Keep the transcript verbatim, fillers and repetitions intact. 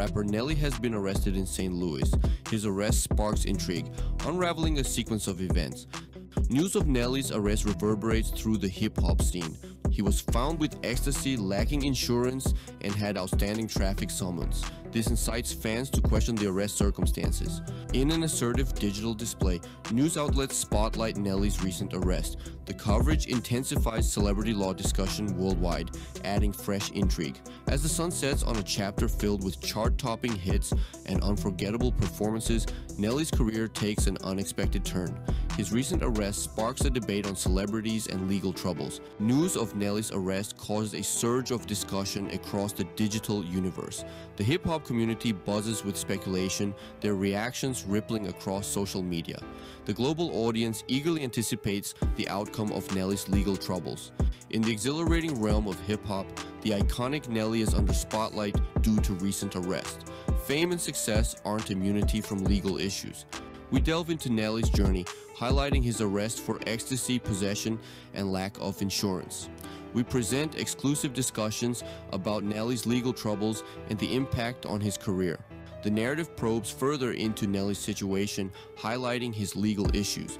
rapper Nelly has been arrested in Saint Louis. His arrest sparks intrigue, unraveling a sequence of events. News of Nelly's arrest reverberates through the hip-hop scene. He was found with ecstasy, lacking insurance, and had outstanding traffic summons. This incites fans to question the arrest circumstances. In an assertive digital display, news outlets spotlight Nelly's recent arrest. The coverage intensifies celebrity law discussion worldwide, adding fresh intrigue. As the sun sets on a chapter filled with chart-topping hits and unforgettable performances, Nelly's career takes an unexpected turn. His recent arrest sparks a debate on celebrities and legal troubles. News of Nelly's arrest caused a surge of discussion across the digital universe. The hip-hop community buzzes with speculation, their reactions rippling across social media. The global audience eagerly anticipates the outcome of Nelly's legal troubles. In the exhilarating realm of hip-hop, the iconic Nelly is under spotlight due to recent arrest. Fame and success aren't immunity from legal issues. We delve into Nelly's journey, highlighting his arrest for ecstasy, possession, and lack of insurance. We present exclusive discussions about Nelly's legal troubles and the impact on his career. The narrative probes further into Nelly's situation, highlighting his legal issues.